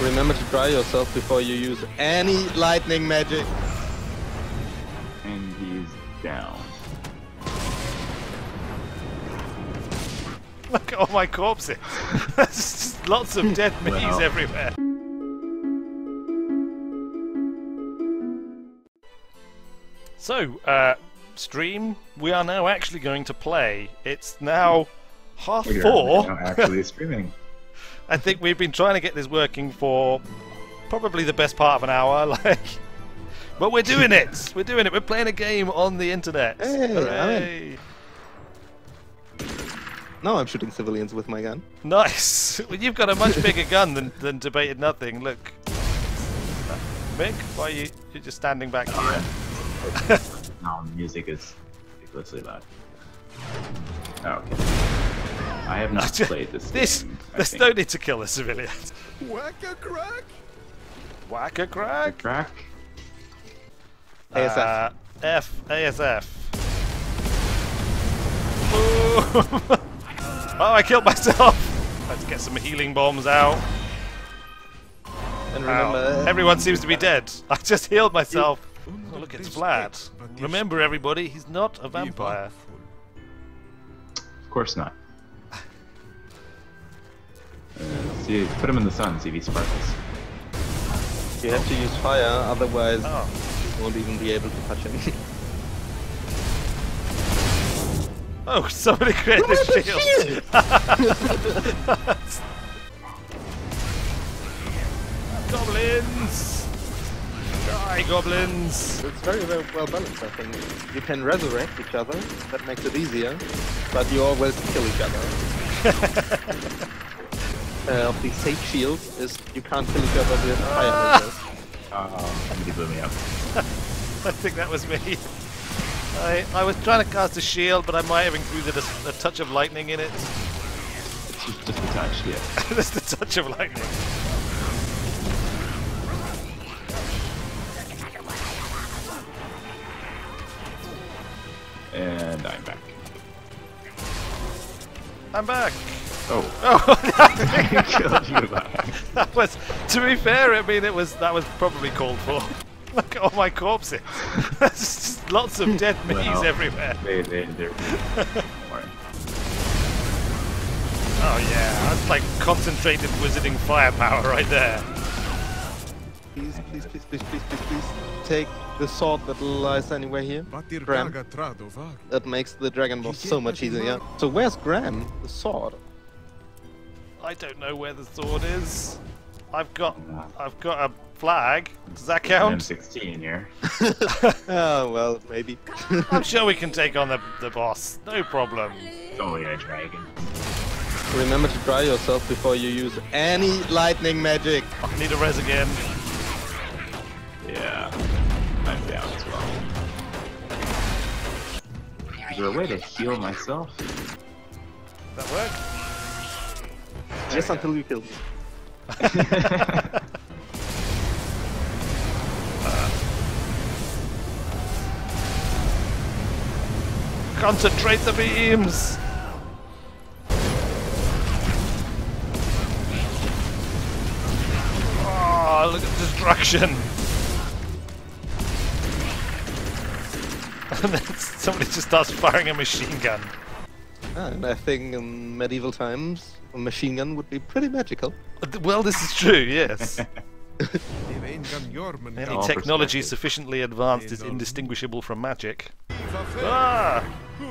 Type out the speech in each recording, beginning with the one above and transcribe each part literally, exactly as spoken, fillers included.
Remember to dry yourself before you use any lightning magic. And he's down. Look at all my corpses. There's just lots of dead me's well. everywhere. So, uh, stream, we are now actually going to play. It's now half we four. We're actually streaming. I think we've been trying to get this working for probably the best part of an hour, like, but we're doing it. We're doing it. We're playing a game on the internet. Hey, hooray. I'm in. No, I'm shooting civilians with my gun. Nice. Well, you've got a much bigger gun than than debated nothing. Look, Mick, why are you you're just standing back here? No, the music is ridiculously loud. Oh, okay. I have not played this. This. Game. There's no need to kill the civilians. Whack a crack! Whack a crack! A crack. A S F. Uh, F. A S F. Oh. Oh, I killed myself! Let's get some healing bombs out. And remember, Ow. everyone seems to be dead. I just healed myself. Oh, look, it's Vlad. Remember, everybody, he's not a vampire. Of course not. See, put him in the sun, see if he sparkles. You have to use fire, otherwise oh. you won't even be able to touch him. Oh, somebody created this shield! shield? Goblins! Die, goblins! It's very, very well balanced, I think. You can resurrect each other, that makes it easier, but you always kill each other. Uh, of the safe shields is you can't kill each other with fire lasers. Oh, somebody blew me up. I think that was me. I I was trying to cast a shield, but I might have included a, a touch of lightning in it. It's just, just a touch, yeah. Just a touch of lightning. And I'm back. I'm back. Oh. Oh, no. you That was, to be fair, I mean, it was, that was probably called for. Look at all my corpses. There's just lots of dead me's well, everywhere. They, they, they're Oh, yeah, that's like concentrated wizarding firepower right there. Please, please, please, please, please, please, please, take the sword that lies anywhere here. Graham. That makes the dragon boss so much easier. So where's Graham, the sword? I don't know where the sword is. I've got, I've got a flag. Does that count? M sixteen here. Oh well, maybe. I'm sure we can take on the the boss. No problem. It's only a dragon. Remember to dry yourself before you use any lightning magic. I need a res again. Yeah, I'm down as well. Is there a way to heal myself? Does that work? Just until you kill me. uh. Concentrate the beams! Oh, look at destruction! And then somebody just starts firing a machine gun. And I think in medieval times, a machine gun would be pretty magical. Well, this is true, yes. Any technology sufficiently advanced is indistinguishable from magic. Ah!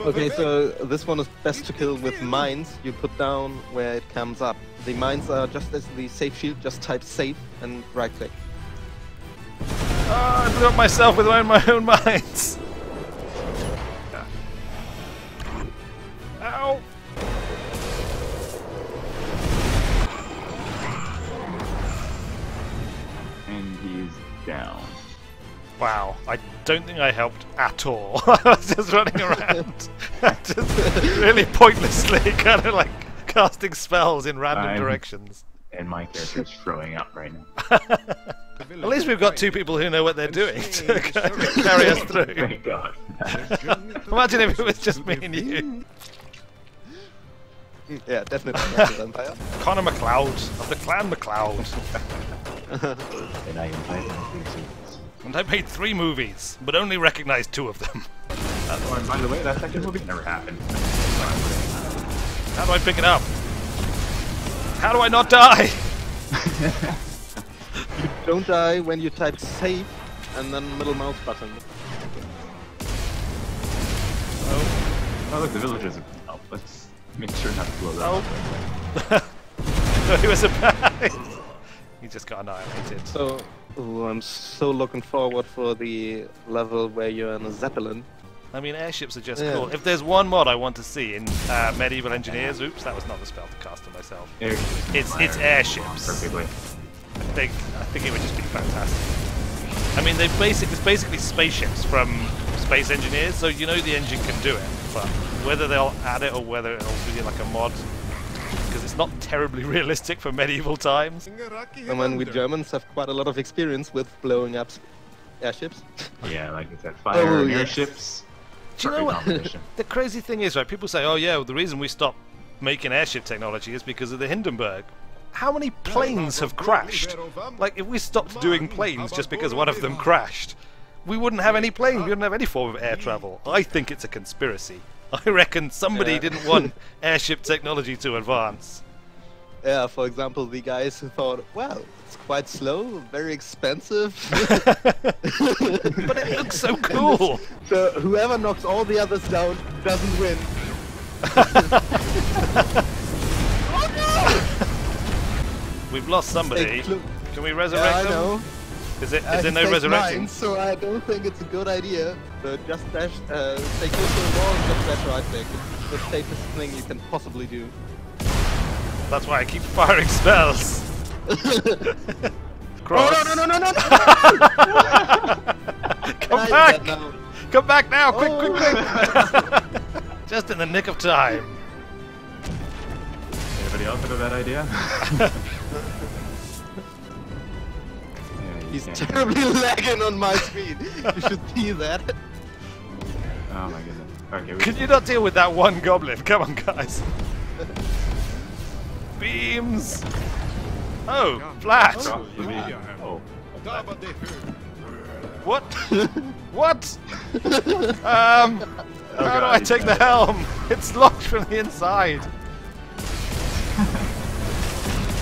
Okay, so this one is best to kill with mines. You put down where it comes up. The mines are just as the safe shield, just type safe and right click. Ah, I blew up myself with my own, my own mines! Ow! And he's down. Wow, I don't think I helped at all. I was just running around, just really pointlessly, kind of like casting spells in random I'm, directions. And my character's throwing up right now. At least we've got two people who know what they're doing to carry us through. Thank God. Imagine if it was just me and you. Yeah, definitely vampire. Connor McLeod of the Clan McLeod. They name, and I made three movies, but only recognized two of them. Oh, and by the way, that second movie never happened. How do I pick it up? How do I not die? You don't die when you type save and then middle mouse button. Oh, oh look, the villagers are up. Let's make sure not to blow that up. Oh. He was surprised. He just got annihilated. So, ooh, I'm so looking forward for the level where you're in a Zeppelin. I mean, airships are just yeah. cool. If there's one mod I want to see in uh, Medieval Engineers, oops, that was not the spell to cast on myself. Airships it's it's airships. Perfectly. I think I think it would just be fantastic. I mean, they basic it's basically spaceships from Space Engineers, so you know the engine can do it. But whether they'll add it or whether it'll be like a mod, because it's not terribly realistic for medieval times. And when we Germans have quite a lot of experience with blowing up airships. Yeah, like you said, fire oh, and airships. Yes. Do you know what? The crazy thing is, right, people say, oh yeah, well, the reason we stopped making airship technology is because of the Hindenburg. How many planes have crashed? Like, if we stopped doing planes just because one of them crashed, we wouldn't have any planes, we wouldn't have any form of air travel. I think it's a conspiracy. I reckon somebody yeah. didn't want airship technology to advance. Yeah, for example, the guys who thought, wow, it's quite slow, very expensive. But it looks so cool! So whoever knocks all the others down doesn't win. Oh no! We've lost somebody. Can we resurrect yeah, I them? Know. Is, it, is I there no resurrection? Mine, so I don't think it's a good idea. So just dash, uh, stay close to the wall and just dash right back. It's the safest thing you can possibly do. That's why I keep firing spells. Cross. Oh, no, no, no, no, no! Come I back! Come back now! Quick, oh. quick, quick! Just in the nick of time. Anybody else have a bad idea? He's terribly lagging on my screen. You should see that. Oh my goodness. Okay, we Can you not deal with that one goblin? Come on, guys. Beams! Oh, flat! Oh, yeah. oh. What? What? um, oh, how do I take the helm? It's locked from the inside.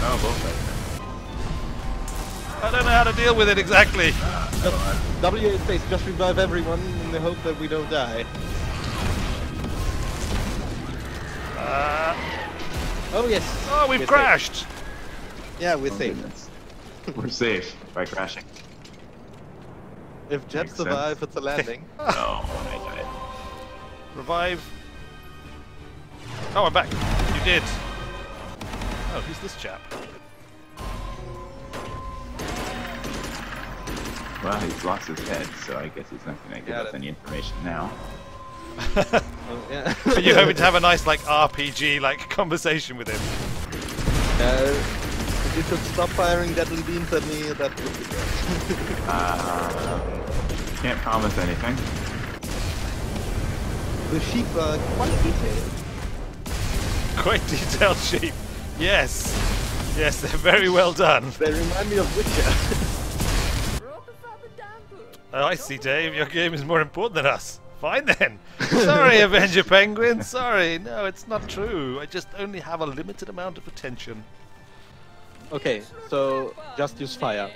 Oh, both I don't know how to deal with it exactly. Uh, W is space, just revive everyone in the hope that we don't die. Uh... Oh yes. Oh, we've we're crashed. Safe. Yeah, we're oh, safe. We're safe by crashing. If Jeb survives, it's a landing. No, I died. Revive. Oh, I'm back. You did. Oh, who's this chap? Well, he's lost his head, so I guess he's not going to give us any information now. Oh, yeah. Are you hoping to have a nice like R P G like conversation with him? Uh, if you could stop firing deadly beams at me, that would be great. uh, can't promise anything. The sheep are quite detailed. Quite detailed sheep. Yes. Yes, they're very well done. They remind me of Witcher. Oh, I see, Dave. Your game is more important than us. Fine then. Sorry, Avenger Penguin. Sorry. No, it's not true. I just only have a limited amount of attention. Okay, so just use fire.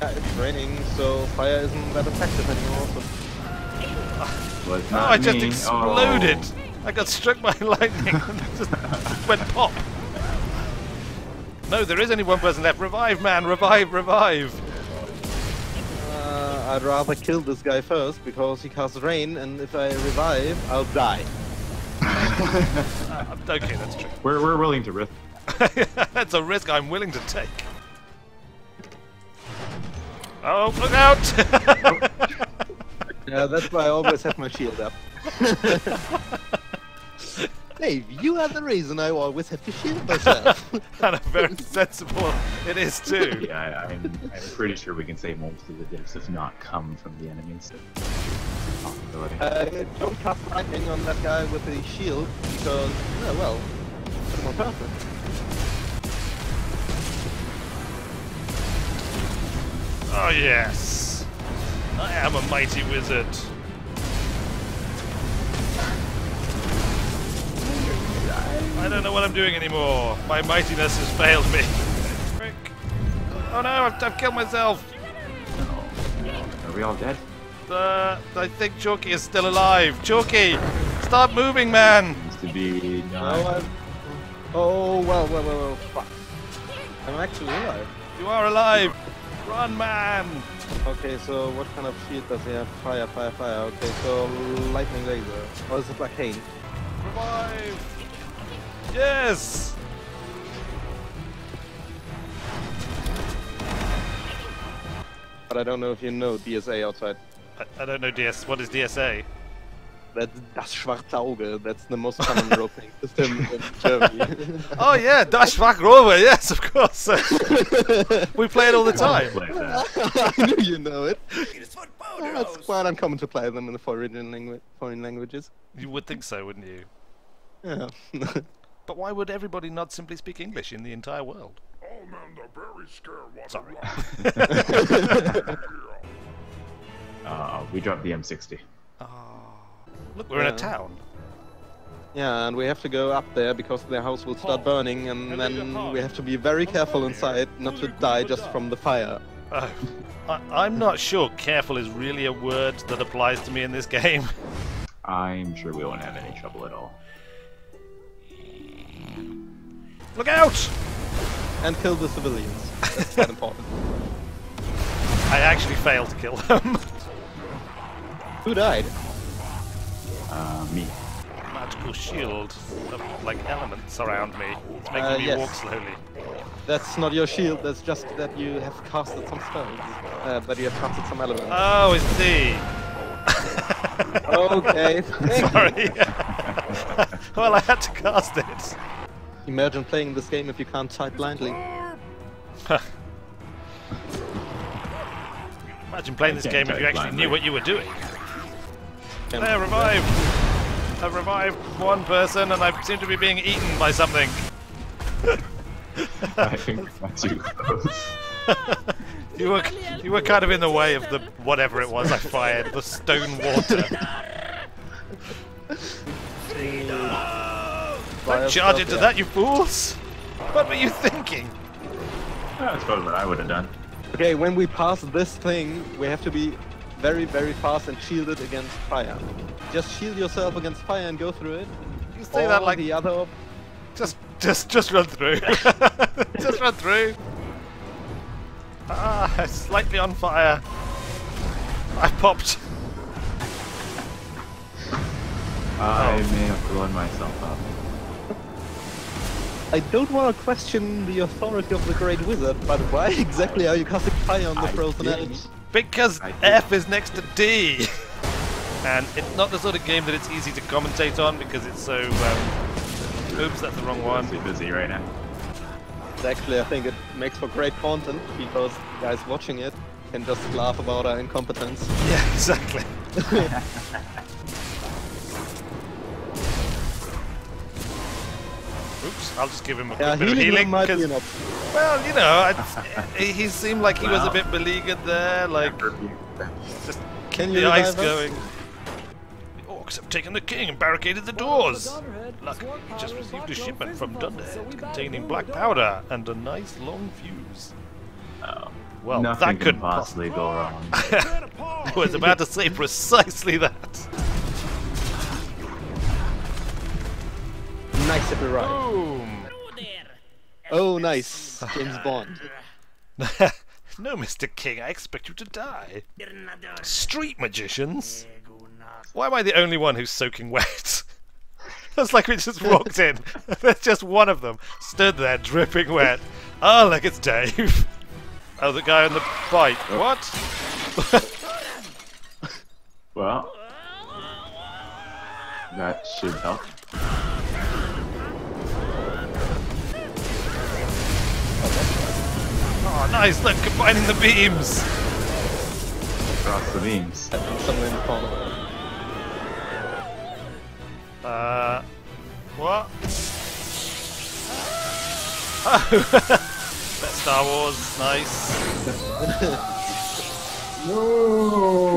Yeah, it's raining, so fire isn't that effective anymore. So... Well, no, I me. just exploded. Oh. I got struck by lightning and it just went pop. No, there is only one person left. Revive, man. Revive, revive. I'd rather kill this guy first, because he casts rain, and if I revive, I'll die. uh, okay, that's true. We're, we're willing to risk. That's a risk I'm willing to take. Oh, look out! Yeah, that's why I always have my shield up. Dave, you are the reason I always have to shield myself. And I'm very sensible. It is too. Yeah, I, I'm, I'm pretty sure we can say most of the deaths, if not come from the enemies. So. possibility. Uh, don't cast lightning on that guy with the shield, because, oh well, it's more powerful. Oh yes! I am a mighty wizard! I don't know what I'm doing anymore. My mightiness has failed me. Frick. Oh no, I've, I've killed myself. Are we all dead? Uh, I think Chalky is still alive. Chalky, stop moving, man. Seems to be nice. No, I'm... Oh well, well, well, well, fuck. I'm actually alive. You are alive. Run, man. Okay, so what kind of shield does he have? Fire, fire, fire. Okay, so lightning laser. Or is it like Kane? Revive. Yes! But I don't know if you know D S A outside. I, I don't know D S A. What is D S A? That's Das Schwarze Auge. That's the most common roping system in Germany. Oh yeah, Das Schwarze Auge. Yes, of course. We play it all the time. I, I knew you know it. Oh, that's quite uncommon to play them in the foreign, langu foreign languages. You would think so, wouldn't you? Yeah. But why would everybody not simply speak English in the entire world? Oh man, the very scared ones. Sorry. uh, we dropped the M sixty. Oh. Look, we're yeah. in a town. Yeah, and we have to go up there because their house will start burning, and, and then we have to be very careful inside not to die just from the fire. Uh, I, I'm not sure careful is really a word that applies to me in this game. I'm sure we won't have any trouble at all. Look out! And kill the civilians. That's quite important. I actually failed to kill them. Who died? Uh, me. Magical shield of, like, elements around me. It's making uh, me yes. walk slowly. That's not your shield, that's just that you have casted some spells. Uh, that you have casted some elements. Oh, I see. Okay, sorry. Well, I had to cast it. Imagine playing this game if you can't type blindly. Imagine playing this game if you actually blindly. knew what you were doing. Can't there, revive! That. I've revived one person and I seem to be being eaten by something. I think that's you. you, were, you were kind of in the way of the whatever it was I fired, the stone water. Don't charge into yeah. that, you fools! What were you thinking? That's probably what I would have done. Okay, when we pass this thing, we have to be very, very fast and shielded against fire. Just shield yourself against fire and go through it. You say or that like the other. Just, just, just run through. Just run through. Ah, slightly on fire. I popped. I oh. may have blown myself up. I don't want to question the authority of the Great Wizard, but why exactly are you casting fire on the frozen edge? Because F is next to D! And it's not the sort of game that it's easy to commentate on because it's so... Um, oops, that's the wrong one. Too busy right now. Actually, I think it makes for great content because guys watching it can just laugh about our incompetence. Yeah, exactly. Oops, I'll just give him a yeah, quick bit healing of healing. Cause, well, you know, I, he seemed like he wow. was a bit beleaguered there, like, just keep the ice going. Us? The orcs have taken the king and barricaded the doors! Luckily, we just received a shipment from Dunderhead containing black powder and a nice long fuse. Oh, well, that couldn't possibly go wrong. I was about to say precisely that. Nice if we ride. Boom. Oh, nice. James Bond. No, Mister King, I expect you to die. Street magicians? Why am I the only one who's soaking wet? That's like we just walked in. There's just one of them. Stood there, dripping wet. Oh, look, it's Dave. Oh, the guy on the bike. What? Well... that should help. Oh, nice! Look, combining the beams! Across the beams. Something in the corner. Uh, what? Oh! That's Star Wars, nice. No.